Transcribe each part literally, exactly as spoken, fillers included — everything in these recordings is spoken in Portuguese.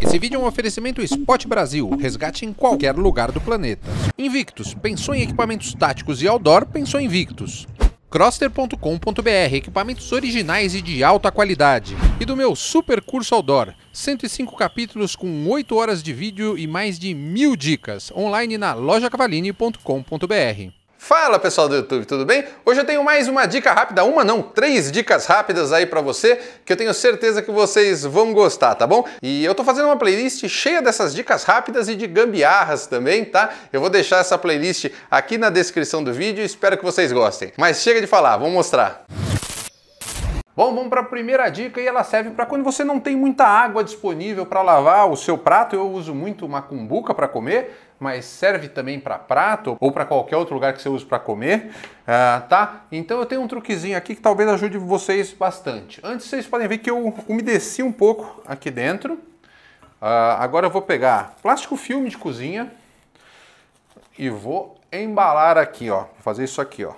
Esse vídeo é um oferecimento Spot Brasil, resgate em qualquer lugar do planeta. Invictus, pensou em equipamentos táticos e outdoor, pensou em Invictus. Croster ponto com ponto br, equipamentos originais e de alta qualidade. E do meu super curso outdoor, cento e cinco capítulos com oito horas de vídeo e mais de mil dicas, online na loja Cavalini ponto com ponto br. Fala pessoal do YouTube, tudo bem? Hoje eu tenho mais uma dica rápida, uma não, três dicas rápidas aí pra você, que eu tenho certeza que vocês vão gostar, tá bom? E eu tô fazendo uma playlist cheia dessas dicas rápidas e de gambiarras também, tá? Eu vou deixar essa playlist aqui na descrição do vídeo e espero que vocês gostem. Mas chega de falar, vamos mostrar. Bom, vamos para a primeira dica e ela serve para quando você não tem muita água disponível para lavar o seu prato. Eu uso muito uma cumbuca para comer, mas serve também para prato ou para qualquer outro lugar que você use para comer, uh, tá? Então eu tenho um truquezinho aqui que talvez ajude vocês bastante. Antes vocês podem ver que eu umedeci um pouco aqui dentro. Uh, agora eu vou pegar plástico filme de cozinha e vou embalar aqui, ó. Vou fazer isso aqui, ó.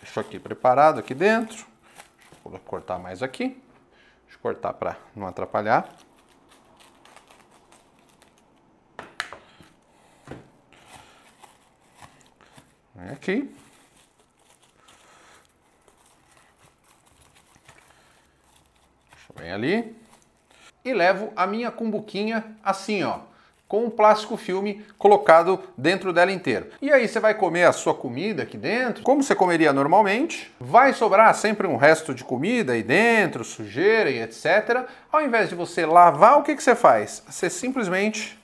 Deixo aqui preparado aqui dentro, vou cortar mais aqui, deixa eu cortar para não atrapalhar. Vem aqui. Vem ali. E levo a minha cumbuquinha assim, ó, com o plástico filme colocado dentro dela inteiro. E aí você vai comer a sua comida aqui dentro, como você comeria normalmente. Vai sobrar sempre um resto de comida aí dentro, sujeira e etcétera. Ao invés de você lavar, o que que você faz? Você simplesmente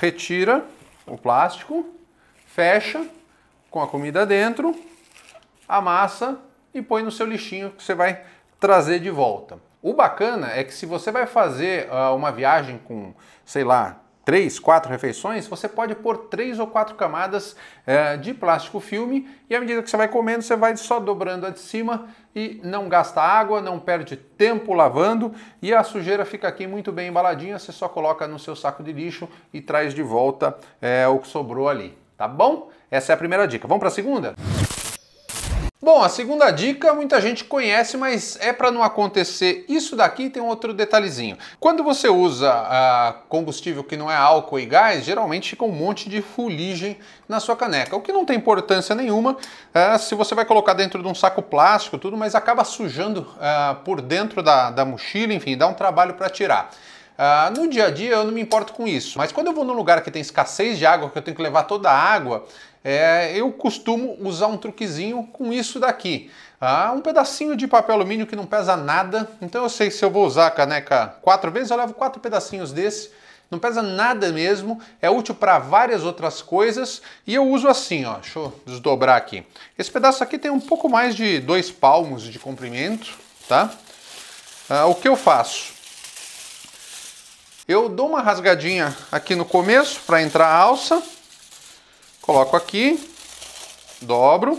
retira o plástico, fecha com a comida dentro, amassa e põe no seu lixinho que você vai trazer de volta. O bacana é que se você vai fazer uh, uma viagem com, sei lá, três, quatro refeições, você pode pôr três ou quatro camadas é, de plástico filme e à medida que você vai comendo, você vai só dobrando a de cima e não gasta água, não perde tempo lavando e a sujeira fica aqui muito bem embaladinha, você só coloca no seu saco de lixo e traz de volta é, o que sobrou ali, tá bom? Essa é a primeira dica. Vamos para a segunda? Bom, a segunda dica muita gente conhece, mas é para não acontecer isso daqui, tem um outro detalhezinho. Quando você usa ah, combustível que não é álcool e gás, geralmente fica um monte de fuligem na sua caneca, o que não tem importância nenhuma ah, se você vai colocar dentro de um saco plástico, tudo, mas acaba sujando ah, por dentro da, da mochila, enfim, dá um trabalho para tirar. Ah, no dia a dia eu não me importo com isso, mas quando eu vou num lugar que tem escassez de água, que eu tenho que levar toda a água, É, eu costumo usar um truquezinho com isso daqui. Ah, um pedacinho de papel alumínio que não pesa nada. Então eu sei que se eu vou usar a caneca quatro vezes, eu levo quatro pedacinhos desse. Não pesa nada mesmo. É útil para várias outras coisas. E eu uso assim, ó. Deixa eu desdobrar aqui. Esse pedaço aqui tem um pouco mais de dois palmos de comprimento, tá? Ah, o que eu faço? Eu dou uma rasgadinha aqui no começo para entrar a alça. Coloco aqui, dobro,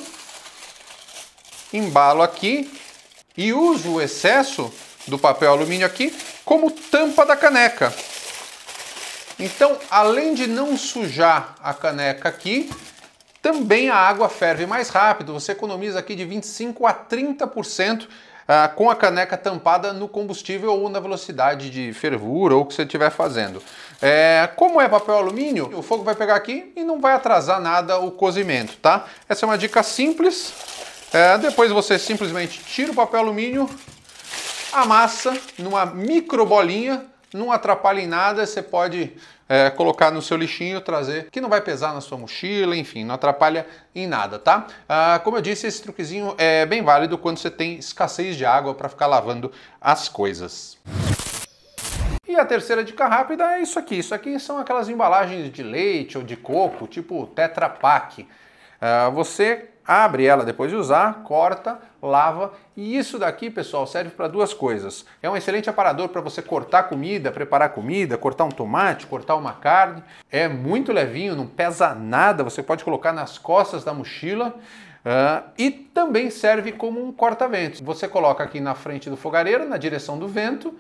embalo aqui e uso o excesso do papel alumínio aqui como tampa da caneca. Então, além de não sujar a caneca aqui, também a água ferve mais rápido. Você economiza aqui de vinte e cinco por cento a trinta por cento ah, com a caneca tampada no combustível ou na velocidade de fervura ou o que você estiver fazendo. É, como é papel alumínio, o fogo vai pegar aqui e não vai atrasar nada o cozimento, tá? Essa é uma dica simples. É, depois você simplesmente tira o papel alumínio, amassa numa micro bolinha, não atrapalha em nada, você pode é, colocar no seu lixinho, trazer, que não vai pesar na sua mochila, enfim, não atrapalha em nada, tá? Ah, como eu disse, esse truquezinho é bem válido quando você tem escassez de água para ficar lavando as coisas. E a terceira dica rápida é isso aqui. Isso aqui são aquelas embalagens de leite ou de coco, tipo Tetra Pak. Uh, você abre ela depois de usar, corta, lava. E isso daqui, pessoal, serve para duas coisas. É um excelente aparador para você cortar comida, preparar comida, cortar um tomate, cortar uma carne. É muito levinho, não pesa nada. Você pode colocar nas costas da mochila. Uh, e também serve como um corta-vento. Você coloca aqui na frente do fogareiro, na direção do vento,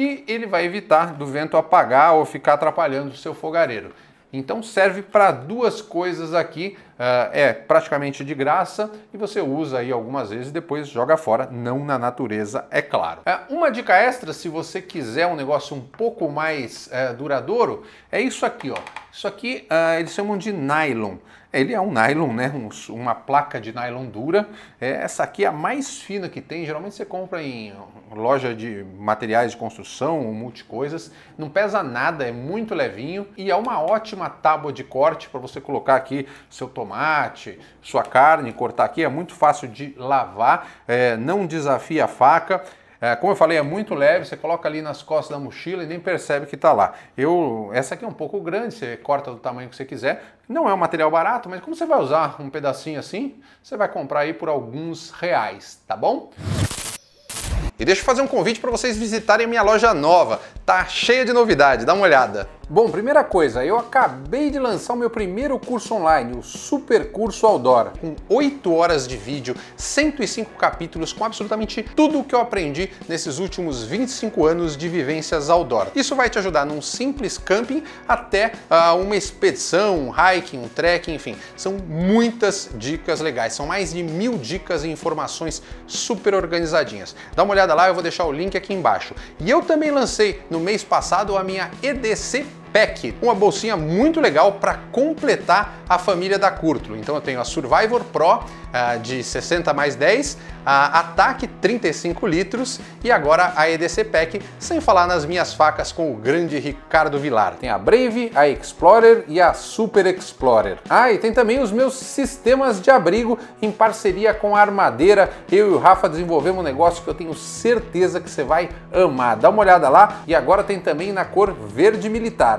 e ele vai evitar do vento apagar ou ficar atrapalhando o seu fogareiro. Então serve para duas coisas aqui, uh, é praticamente de graça e você usa aí algumas vezes e depois joga fora, não na natureza, é claro. Uh, uma dica extra, se você quiser um negócio um pouco mais uh, duradouro, é isso aqui, ó. Isso aqui uh, eles chamam de nylon. Ele é um nylon, né? Um, uma placa de nylon dura. É, essa aqui é a mais fina que tem. Geralmente você compra em loja de materiais de construção, multicoisas. Não pesa nada, é muito levinho. E é uma ótima tábua de corte para você colocar aqui seu tomate, sua carne, cortar aqui. É muito fácil de lavar, é, não desafia a faca. É, como eu falei, é muito leve, você coloca ali nas costas da mochila e nem percebe que está lá. Eu, essa aqui é um pouco grande, você corta do tamanho que você quiser. Não é um material barato, mas como você vai usar um pedacinho assim, você vai comprar aí por alguns reais, tá bom? E deixa eu fazer um convite para vocês visitarem a minha loja nova. Tá cheia de novidade, dá uma olhada. Bom, primeira coisa, eu acabei de lançar o meu primeiro curso online, o Super Curso Outdoor, com oito horas de vídeo, cento e cinco capítulos, com absolutamente tudo o que eu aprendi nesses últimos vinte e cinco anos de vivências outdoor. Isso vai te ajudar num simples camping até uh, uma expedição, um hiking, um trekking, enfim. São muitas dicas legais, são mais de mil dicas e informações super organizadinhas. Dá uma olhada lá, eu vou deixar o link aqui embaixo. E eu também lancei, no mês passado, a minha E D C Pack, uma bolsinha muito legal para completar a família da Curtro. Então eu tenho a Survivor Pro uh, de sessenta mais dez, a Ataque trinta e cinco litros e agora a E D C Pack, sem falar nas minhas facas com o grande Ricardo Vilar. Tem a Brave, a Explorer e a Super Explorer. Ah, e tem também os meus sistemas de abrigo em parceria com a Armadeira. Eu e o Rafa desenvolvemos um negócio que eu tenho certeza que você vai amar. Dá uma olhada lá. E agora tem também na cor verde militar.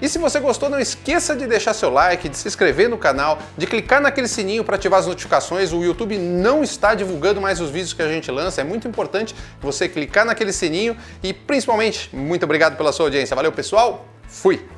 E se você gostou, não esqueça de deixar seu like, de se inscrever no canal, de clicar naquele sininho para ativar as notificações. O YouTube não está divulgando mais os vídeos que a gente lança, é muito importante você clicar naquele sininho e, principalmente, muito obrigado pela sua audiência. Valeu, pessoal, fui!